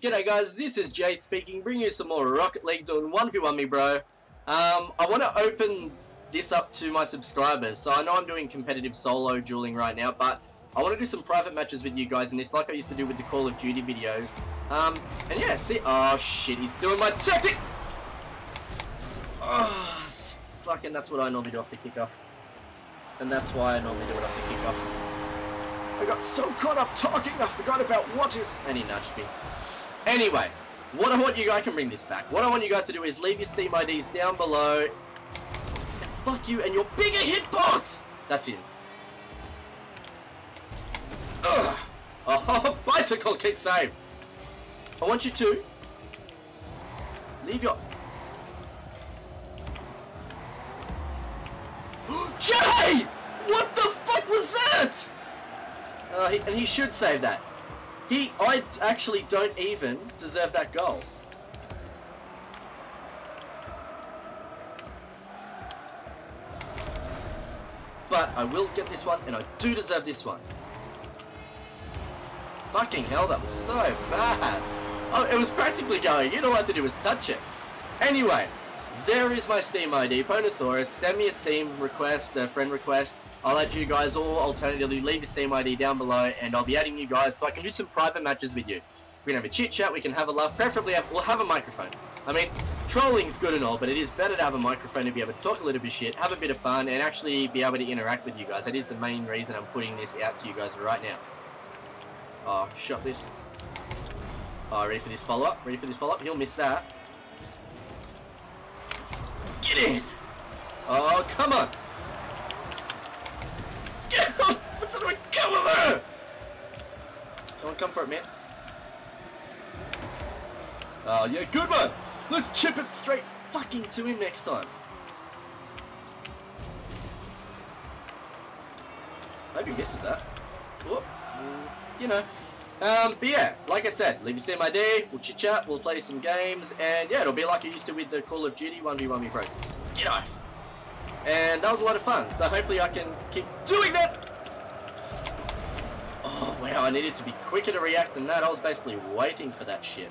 G'day guys, this is Jay speaking, bringing you some more Rocket League, doing 1v1 me bro. I want to open this up to my subscribers. So I know I'm doing competitive solo dueling right now, but I want to do some private matches with you guys in this, like I used to do with the Call of Duty videos. And yeah, see, oh shit, he's doing my tactic! Oh, fucking, that's what I normally do off the kickoff. And that's why I normally do it off the kickoff. I got so caught up talking, I forgot about what is... And he nudged me. Anyway, what I want you guys, I can bring this back. What I want you guys to do is leave your Steam IDs down below. Fuck you and your bigger hitbox! That's it. Ugh. Oh, bicycle kick save. I want you to leave your... Jay! What the fuck was that? And he should save that. I actually don't even deserve that goal. But I will get this one, and I do deserve this one. Fucking hell, that was so bad. Oh, it was practically going. You know what to do is touch it. Anyway, there is my Steam ID, Ponosaurus. Send me a Steam request, a friend request. I'll add you guys, or alternatively leave your Steam ID down below and I'll be adding you guys so I can do some private matches with you. We can have a chit chat, we can have a laugh, preferably we'll have a microphone. I mean, trolling's good and all, but it is better to have a microphone to be able to talk a little bit of shit, have a bit of fun, and actually be able to interact with you guys. That is the main reason I'm putting this out to you guys right now. Oh, shot this. Oh, ready for this follow-up? Ready for this follow-up? He'll miss that. Get in! Oh, come on! Come over! Don't come for it, man. Oh, yeah, good one! Let's chip it straight fucking to him next time. I hope he misses that. Whoop. You know. But yeah, like I said, leave your Steam ID, we'll chit chat, we'll play some games, and yeah, it'll be like I used to with the Call of Duty 1v1v Pros. Get off! And that was a lot of fun, so hopefully I can keep doing that! Oh, wow, I needed to be quicker to react than that. I was basically waiting for that shit.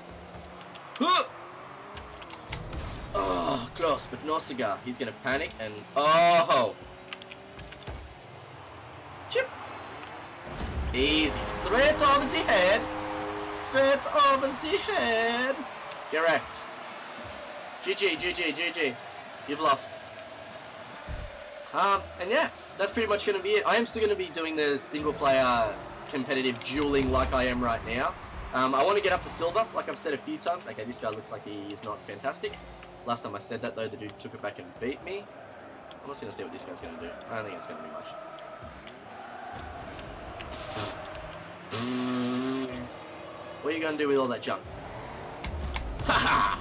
Oh, close, but no cigar. He's going to panic and... Oh! Chip! Easy. Straight over the head. Straight over the head. Correct. GG, GG, GG. You've lost. And yeah, that's pretty much going to be it. I am still going to be doing the single-player competitive dueling like I am right now. I want to get up to silver, like I've said a few times. Okay, this guy looks like he is not fantastic. Last time I said that, though, the dude took it back and beat me. I'm just going to see what this guy's going to do. I don't think it's going to be much. What are you going to do with all that junk? Haha!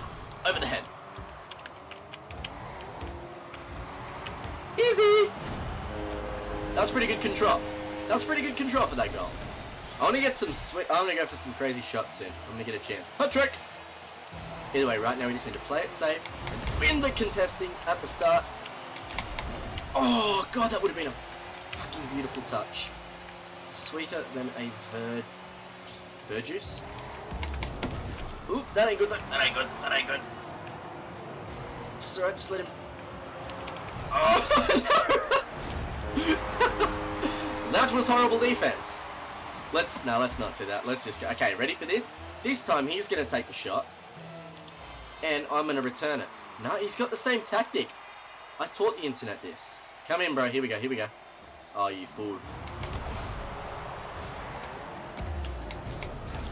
Over the head. Easy! That's pretty good control. That's pretty good control for that goal. I want to get some sweet... I'm going to go for some crazy shots soon. I'm going to get a chance. Hot trick! Either way, right now we just need to play it safe and win the contesting at the start. Oh, God, that would have been a fucking beautiful touch. Sweeter than a verjuice. Oop, that ain't good, that ain't good, that ain't good. Just alright, just let him... Oh, no! That was horrible defense. Let's not do that. Let's just go. Okay, ready for this? This time he's going to take a shot. And I'm going to return it. No, he's got the same tactic. I taught the internet this. Come in, bro. Here we go. Here we go. Oh, you fool.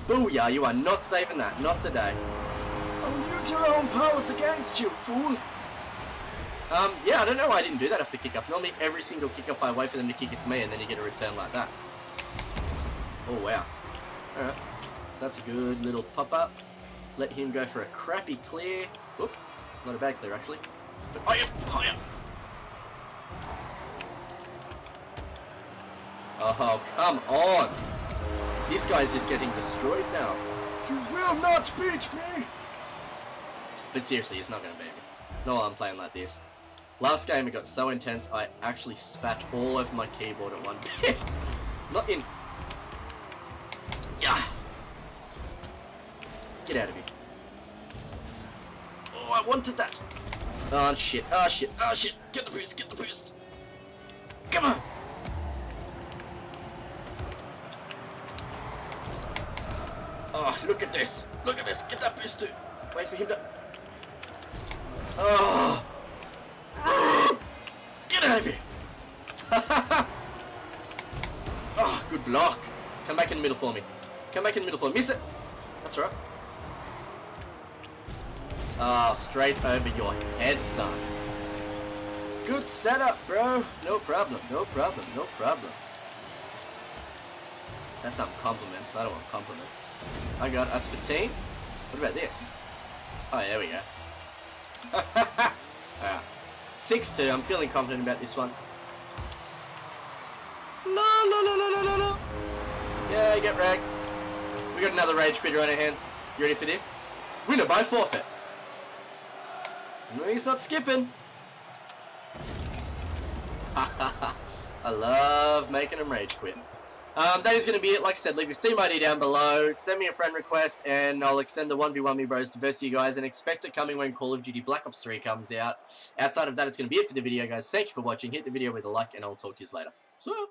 Booyah, you are not saving that. Not today. Oh, use your own powers against you, fool. Yeah, I don't know why I didn't do that after kickoff. Normally every single kickoff I wait for them to kick it to me and then you get a return like that. Oh wow. Alright. So that's a good little pop-up. Let him go for a crappy clear. Whoop. Not a bad clear actually. But higher, higher. Oh, come on. This guy's just getting destroyed now. You will not beat me. But seriously, he's not going to beat me. Not while I'm playing like this. Last game it got so intense I actually spat all over my keyboard at one bit. Not in. Yeah. Get out of here. Oh, I wanted that. Oh, shit. Oh, shit. Oh, shit. Get the boost. Get the boost. Come on. Oh, look at this. Look at this. Get that boost too. Wait for him to... Oh. Get out of here. Oh, good block. Come back in the middle for me. Come back in the middle for me. Miss it. That's right. Ah, oh, straight over your head, son. Good setup, bro. No problem. No problem. No problem. That's not compliments. I don't want compliments. I got us 15. What about this? Oh, there we go. Alright. 6-2. I'm feeling confident about this one. La la la la la la. Yeah, get wrecked. We got another rage quitter on our hands. You ready for this? Winner by forfeit. No, he's not skipping. I love making him rage quit. That is going to be it. Like I said, leave your Steam ID down below. Send me a friend request and I'll extend the 1v1 me bros to verse you guys, and expect it coming when Call of Duty Black Ops 3 comes out. Outside of that, it's going to be it for the video, guys. Thank you for watching. Hit the video with a like and I'll talk to you later. So.